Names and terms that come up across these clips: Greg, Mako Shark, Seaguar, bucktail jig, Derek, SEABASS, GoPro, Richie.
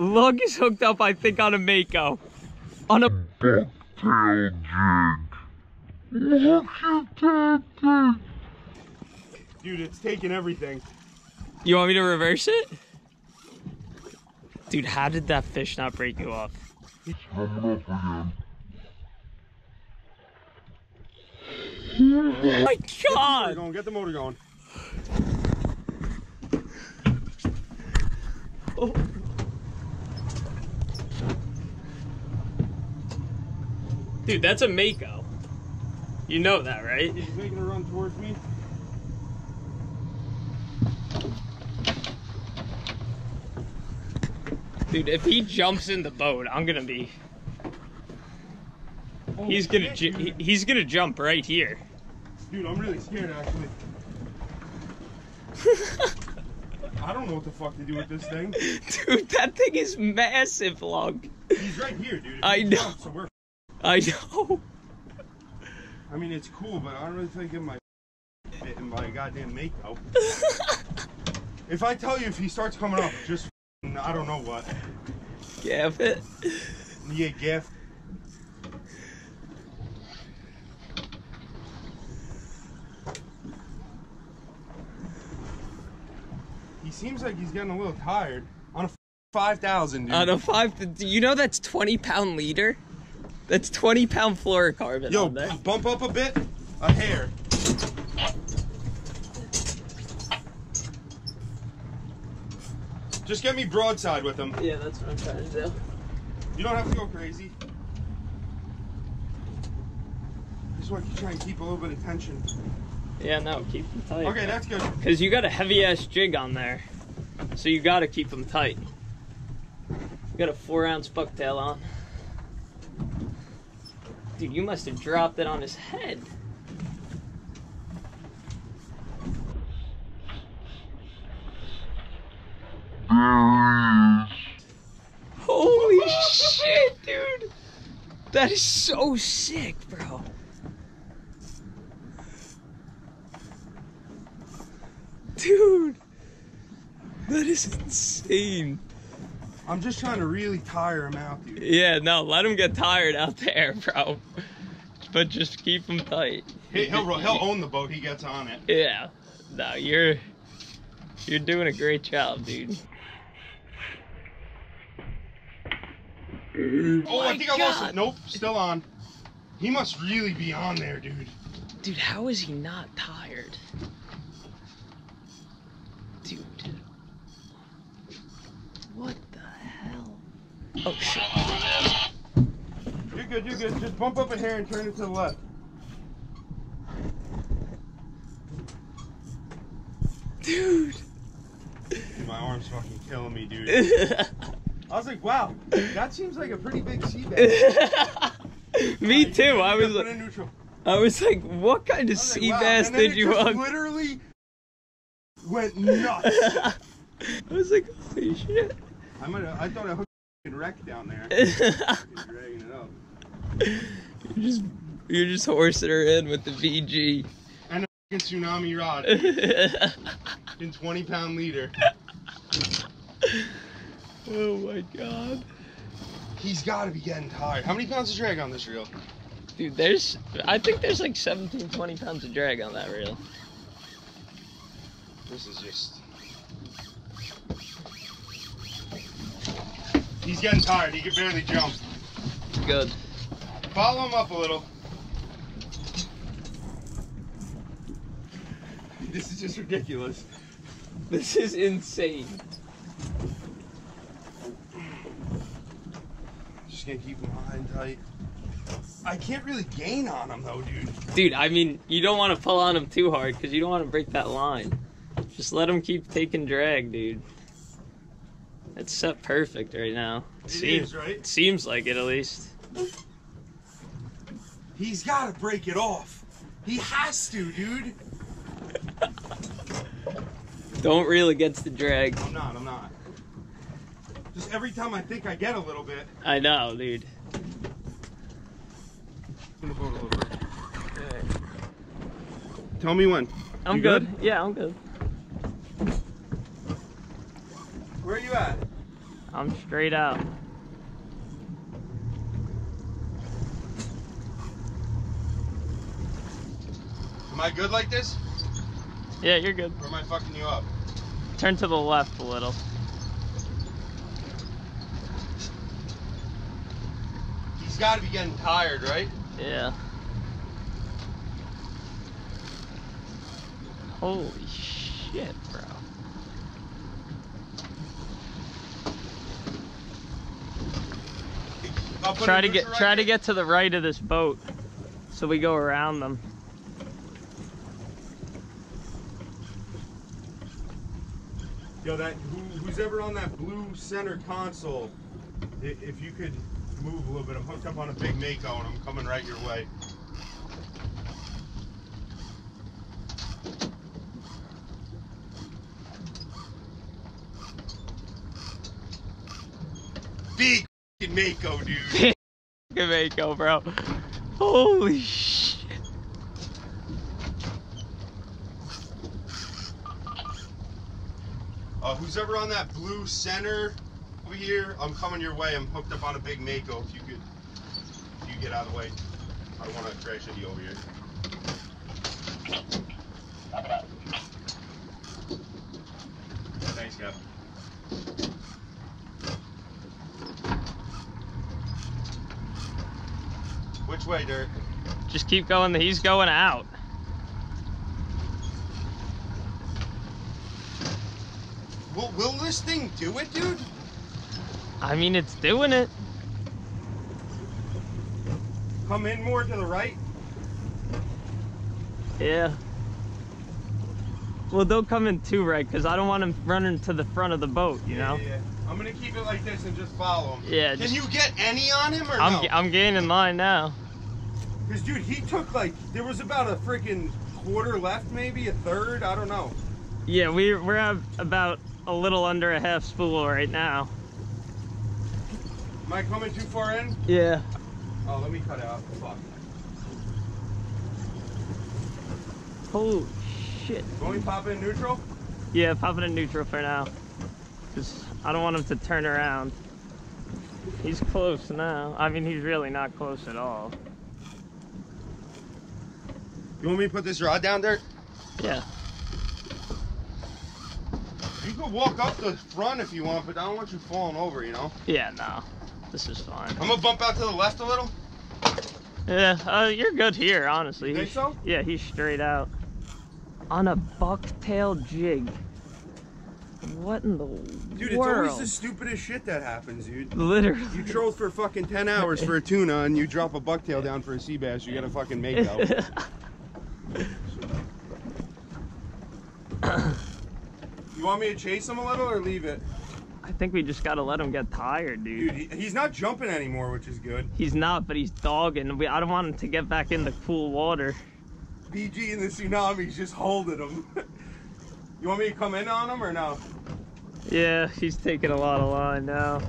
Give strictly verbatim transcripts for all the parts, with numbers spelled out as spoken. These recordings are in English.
Lug is hooked up, I think, on a Mako. On a bucktail jig. Dude, it's taking everything. You want me to reverse it? Dude, how did that fish not break you off? Oh my God! Get the motor going, get the motor going. Oh. Dude, that's a Mako. You know that, right? He's making a run towards me. Dude, if he jumps in the boat, I'm gonna be. Oh, he's gonna shit, ju he, he's gonna jump right here. Dude, I'm really scared actually. I don't know what the fuck to do with this thing. Dude, that thing is massive, Lug. He's right here, dude. If I know. Jumps, so we're I know. I mean, it's cool, but I don't really think in my in my goddamn Mako. If I tell you, if he starts coming up, just. I don't know what. Gaff it. Yeah, gaff. He seems like he's getting a little tired. On a five thousand, dude. On a five, you know that's twenty pound leader? That's twenty pound fluorocarbon. Yo, on there. Bump up a bit, a hair. Just get me broadside with him. Yeah, that's what I'm trying to do. You don't have to go crazy. Just want to try and keep a little bit of tension. Yeah, no, keep them tight. Okay, man. That's good. Because you got a heavy-ass jig on there, so you got to keep them tight. You got a four ounce bucktail on. Dude, you must have dropped it on his head. Holy shit, dude! That is so sick, bro. Dude, that is insane. I'm just trying to really tire him out, dude. Yeah, no, let him get tired out there, bro. But just keep him tight. Hey, he'll he'll own the boat. He gets on it. Yeah. No, you're you're doing a great job, dude. Oh, oh I think God. I lost it. Nope, still on. He must really be on there, dude. Dude, how is he not tired? Dude. What the hell? Oh, shit. You're good, you're good. Just bump up a hair and turn it to the left. Dude. Dude, my arm's fucking killing me, dude. I was like, wow, that seems like a pretty big sea bass. Me right, too. I was like, I was like, what kind of sea like, wow. bass did you hook? Literally went nuts. I was like, holy shit. I might have, I thought I hooked a wreck down there. Dragging it up. You're just you're just horsing her in with the V G. And a tsunami rod. In twenty pound leader. Oh my God. He's gotta be getting tired. How many pounds of drag on this reel? Dude, there's, I think there's like seventeen, twenty pounds of drag on that reel. This is just. He's getting tired. He can barely jump. Good. Follow him up a little. This is just ridiculous. This is insane. Can't keep him high and tight. I can't really gain on him though, dude. Dude, I mean, you don't want to pull on him too hard because you don't want to break that line. Just let him keep taking drag, dude. It's set perfect right now. It seems, is, right? Seems like it, at least. He's got to break it off. He has to, dude. Don't reel against the drag. I'm not, I'm not. Just every time I think I get a little bit. I know, dude. I'm gonna hold a little bit. Okay. Tell me when. I'm good. good. Yeah, I'm good. Where are you at? I'm straight up. Am I good like this? Yeah, you're good. Or am I fucking you up? Turn to the left a little. He's gotta be getting tired, right? Yeah. Holy shit, bro. Try to get right try here. to get to the right of this boat so we go around them. Yo, that who, who's ever on that blue center console, if you could move a little bit. I'm hooked up on a big Mako and I'm coming right your way. Big Mako, dude. Big Mako, bro. Holy shit. Uh, who's ever on that blue center over here, I'm coming your way. I'm hooked up on a big Mako. If you could, if you get out of the way. I don't want to crash into you over here. Thanks, Captain. Which way, Derek? Just keep going. He's going out. Will, will this thing do it, dude? I mean, it's doing it. Come in more to the right? Yeah. Well, don't come in too right, because I don't want him running to the front of the boat, you yeah, know? Yeah, yeah. I'm going to keep it like this and just follow him. Yeah. Can just, you get any on him or I'm, no? I'm gaining line now. Because, dude, he took, like, there was about a freaking quarter left, maybe, a third, I don't know. Yeah, we, we're at about a little under a half spool right now. Am I coming too far in? Yeah. Oh, let me cut out. Fuck. Holy shit. Can we pop in neutral? Yeah, pop it in neutral for now. Because I don't want him to turn around. He's close now. I mean, he's really not close at all. You want me to put this rod down there? Yeah. You could walk up the front if you want, but I don't want you falling over, you know? Yeah, no. This is fine. I'm gonna bump out to the left a little. Yeah, uh, you're good here, honestly. You think so? Yeah, he's straight out. On a bucktail jig. What in the world? Dude, it's always the stupidest shit that happens, dude. Literally. You trolled for fucking ten hours for a tuna and you drop a bucktail down for a sea bass, you gotta fucking make out. You want me to chase him a little or leave it? I think we just gotta let him get tired, dude. Dude, he, he's not jumping anymore, which is good. He's not, but he's dogging. We, I don't want him to get back into cool water. B G and the tsunami's just holding him. You want me to come in on him or no? Yeah, he's taking a lot of line now.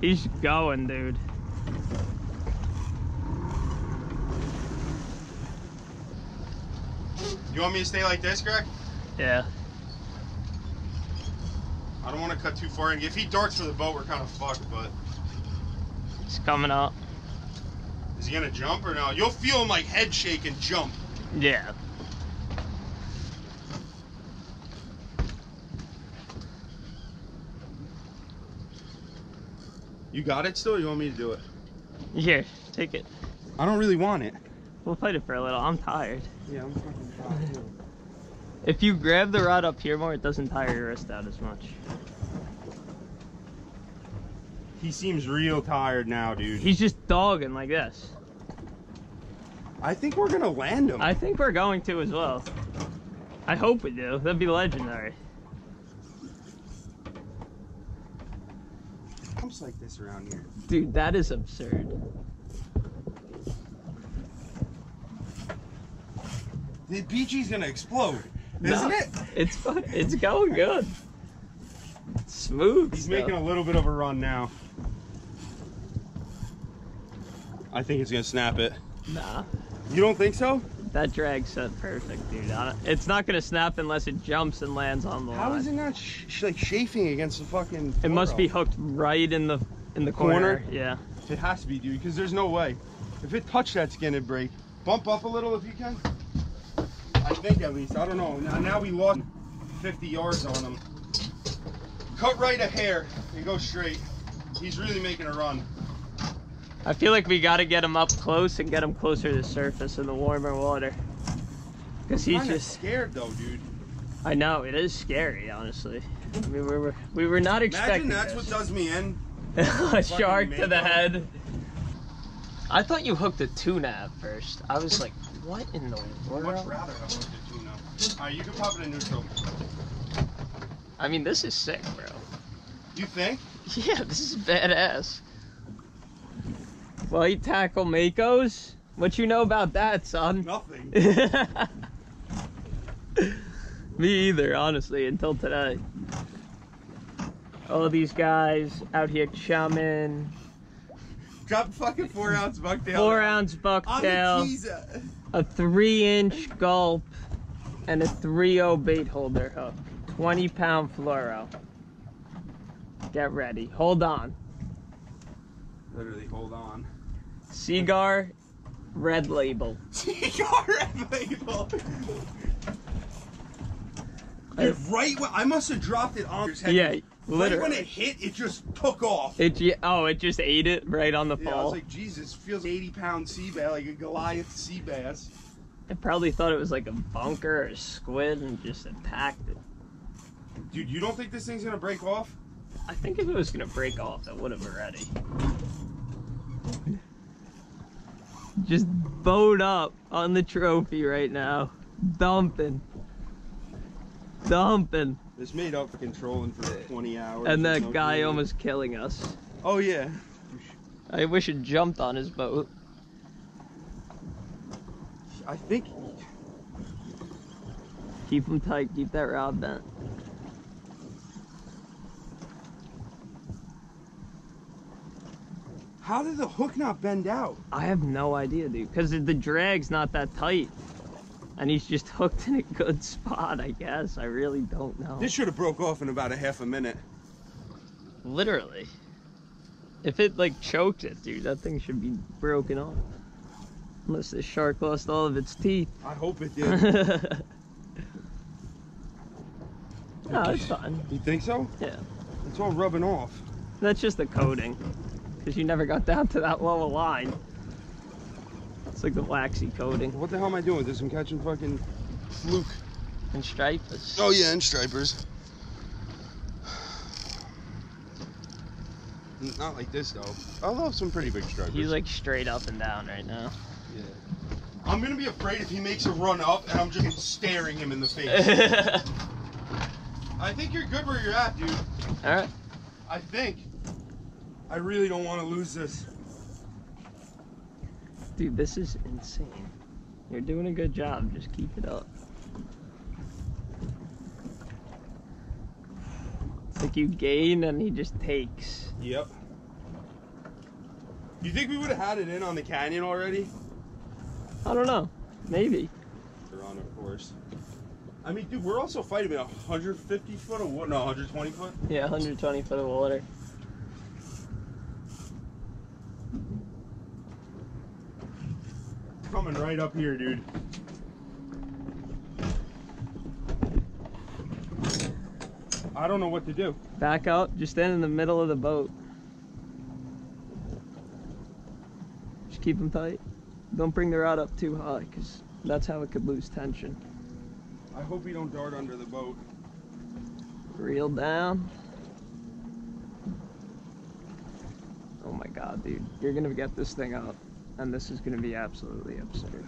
He's going, dude. You want me to stay like this, Greg? Yeah. I don't want to cut too far in. If he darts for the boat, we're kind of fucked, but... He's coming up. Is he going to jump or no? You'll feel him, like, head shake and jump. Yeah. You got it still, or you want me to do it? Here, take it. I don't really want it. We'll fight it for a little. I'm tired. Yeah, I'm fucking tired, too. If you grab the rod up here more, it doesn't tire your wrist out as much. He seems real tired now, dude. He's just dogging like this. I think we're gonna land him. I think we're going to as well. I hope we do. That'd be legendary. Jumps like this around here. Dude, that is absurd. The B G's gonna explode. Isn't no, it? It's fun. It's going good. It's smooth. He's stuff. Making a little bit of a run now. I think he's gonna snap it. Nah. You don't think so? That drag set perfect, dude. It's not gonna snap unless it jumps and lands on the line. How is it not sh sh like chafing against the fucking? It must be hooked right in the in the, the corner. corner. Yeah. It has to be, dude, because there's no way. If it touched that skin, it'd break. Bump up a little if you can. I think at least. I don't know. Now, now we lost fifty yards on him. Cut right a hair and go straight. He's really making a run. I feel like we got to get him up close and get him closer to the surface in the warmer water. Because he's just scared, though, dude. I know it is scary, honestly. I mean, we were we were not expecting. Imagine that's this. What does me in. A shark to the head. I thought you hooked a tuna at first. I was like, what in the world? I'd much rather have hooked a tuna. All right, you can pop it in neutral. I mean, this is sick, bro. You think? Yeah, this is badass. Well, you tackle Makos? What you know about that, son? Nothing. Me either, honestly, until today. All these guys out here chumming. Drop fucking four ounce bucktail. Four ounce bucktail. A three inch gulp and a three oh bait holder hook. twenty pound fluoro. Get ready. Hold on. Literally, hold on. Seaguar red label. Seaguar red label. Dude, right when I must have dropped it on his head. Yeah, literally. Right when it hit, it just took off. It oh, it just ate it right on the fall. Yeah, I was like, Jesus, feels like eighty pound sea bass, like a Goliath sea bass. I probably thought it was like a bunker or a squid and just attacked it. Dude, you don't think this thing's gonna break off? I think if it was gonna break off, it would have already. Just bowed up on the trophy right now. Dumping. Dumping. This made up for controlling for twenty hours. And that no guy community. Almost killing us. Oh, yeah. I wish it jumped on his boat. I think. Keep him tight. Keep that rod bent. How did the hook not bend out? I have no idea, dude, because the drag's not that tight. And he's just hooked in a good spot, I guess. I really don't know. This should have broke off in about a half a minute. Literally. If it, like, choked it, dude, that thing should be broken off. Unless this shark lost all of its teeth. I hope it did. No, it's fine. You think so? Yeah. It's all rubbing off. That's just the coating. Because you never got down to that low a line. It's like the waxy coating. What the hell am I doing with this? I'm catching fucking fluke. And stripers. Oh yeah, and stripers. Not like this though. Although some pretty big stripers. He's like straight up and down right now. Yeah. I'm gonna be afraid if he makes a run up and I'm just staring him in the face. I think you're good where you're at, dude. Alright. I think. I really don't want to lose this. Dude, this is insane. You're doing a good job. Just keep it up. It's like you gain and he just takes. Yep. You think we would have had it in on the canyon already? I don't know. Maybe. They're on, of course. I mean, dude, we're also fighting about one hundred fifty foot of water. No, one hundred twenty foot? Yeah, one hundred twenty foot of water. Coming right up here, dude. I don't know what to do. Back up, just stand in the middle of the boat. Just keep them tight. Don't bring the rod up too high, because that's how it could lose tension. I hope we don't dart under the boat. Reel down. Oh my God, dude. You're gonna get this thing up. And this is going to be absolutely absurd.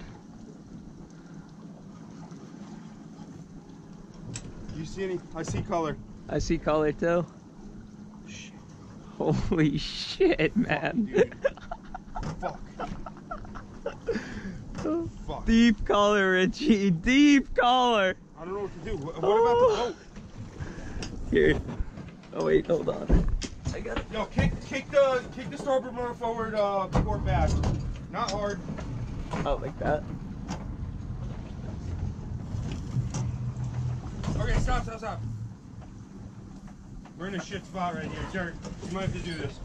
You see any? I see color. I see color too. Shit. Holy shit, man. Fuck, dude. Fuck. Fuck. Deep color, Richie. Deep color. I don't know what to do. What, what oh. about the boat? Here. Oh, wait. Hold on. I got it. Yo, kick, kick, the, kick the starboard motor forward, uh, port back. Not hard. Oh, like that. Okay, stop, stop, stop. We're in a shit spot right here. Derek, you might have to do this.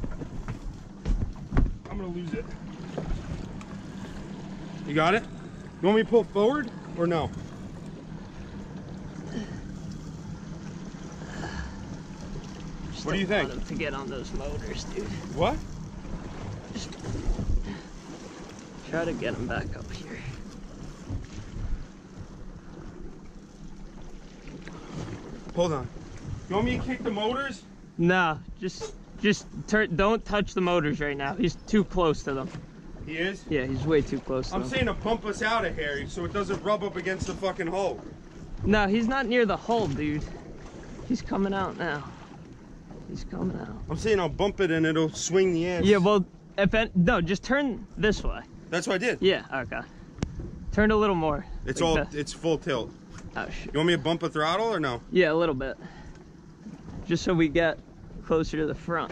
I'm gonna lose it. You got it? You want me to pull forward or no? What do you think? I want them to get on those motors, dude. What? Just try to get them back up here. Hold on. You want me to kick the motors? No, just just turn. Don't touch the motors right now. He's too close to them. He is? Yeah, he's way too close to them. I'm saying to pump us out of here so it doesn't rub up against the fucking hull. No, he's not near the hull, dude. He's coming out now. He's coming out. I'm saying I'll bump it and it'll swing the edge. Yeah, well, if it, no, just turn this way. That's what I did. Yeah, okay. Turn a little more. It's like all, the, it's full tilt. Oh, shit. You want me to bump a throttle or no? Yeah, a little bit. Just so we get closer to the front.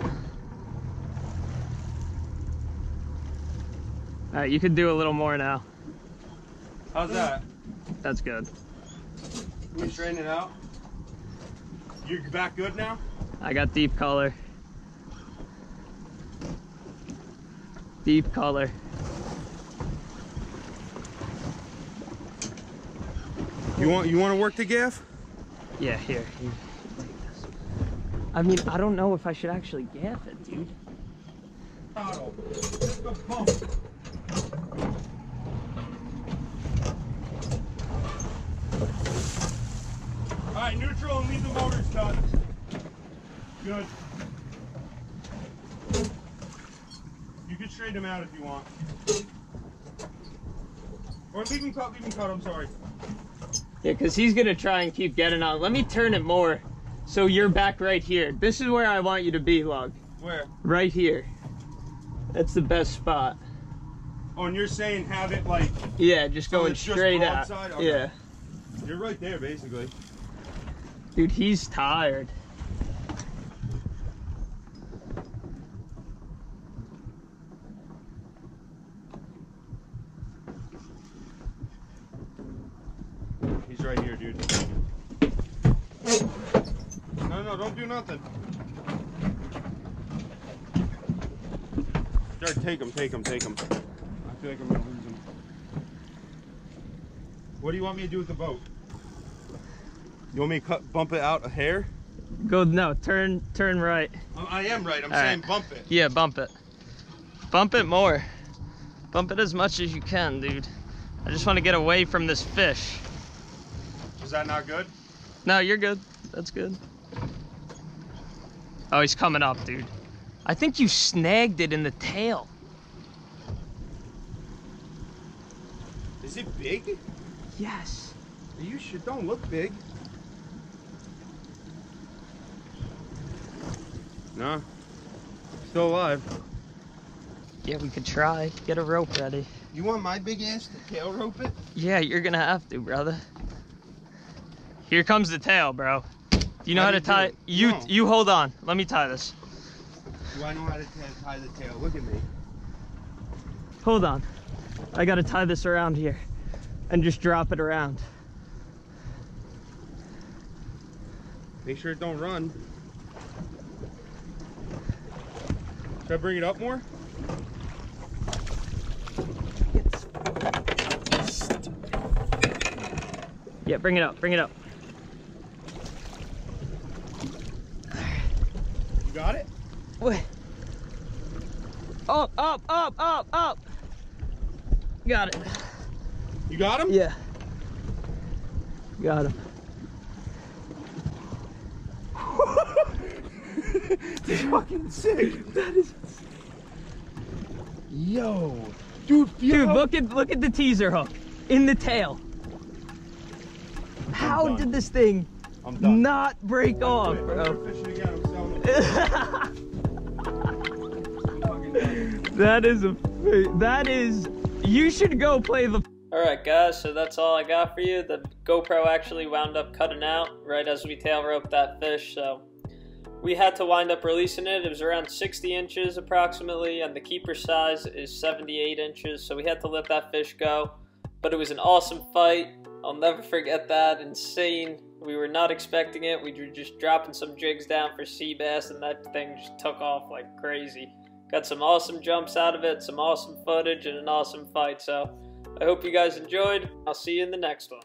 All right, you could do a little more now. How's that? That's good. Can you straighten it out? You're back good now? I got deep color. Deep color. You want you want to work the gaff? Yeah, here. You take this. I mean, I don't know if I should actually gaff it, dude. Oh, just the pump. All right, neutral and leave the motors cut. Good. You can straighten them out if you want. Or leave him cut, leave him cut, I'm sorry. Yeah, because he's going to try and keep getting on. Let me turn it more so you're back right here. This is where I want you to be, Log. Where? Right here. That's the best spot. Oh, and you're saying have it like... Yeah, just so going straight just out. Okay. Yeah. You're right there, basically. Dude, he's tired. Right here, dude. No, no, don't do nothing. Derek, take him, take him, take him. I feel like I'm gonna lose him. What do you want me to do with the boat? You want me to cut, bump it out a hair? Go, no, turn, turn right. I am right. I'm All saying right. Bump it. Yeah, bump it. Bump it more. Bump it as much as you can, dude. I just want to get away from this fish. Is that not good? No, you're good. That's good. Oh, he's coming up, dude. I think you snagged it in the tail. Is it big? Yes. You should don't look big. No. Still alive. Yeah, we could try. Get a rope ready. You want my big ass to tail rope it? Yeah, you're gonna have to, brother. Here comes the tail, bro. Do you know how, how to tie? It? You no. You hold on. Let me tie this. Do I know how to tie the tail? Look at me. Hold on. I gotta tie this around here, and just drop it around. Make sure it don't run. Should I bring it up more? Yeah, bring it up. Bring it up. You got it? What? Up, up, up, up, up. Got it. You got him? Yeah. Got him. That's fucking sick. That is. Yo, dude. Feel dude, look at look at the teaser hook in the tail. How done. Did this thing not break oh, off, wait, bro? That is a, that is, you should go play the. All right, guys, so that's all I got for you. The GoPro actually wound up cutting out right as we tail roped that fish, so we had to wind up releasing it. It was around sixty inches approximately, and the keeper size is seventy-eight inches, so we had to let that fish go. But it was an awesome fight. I'll never forget that insane We were not expecting it. We were just dropping some jigs down for sea bass, and that thing just took off like crazy. Got some awesome jumps out of it, some awesome footage, and an awesome fight. So I hope you guys enjoyed. I'll see you in the next one.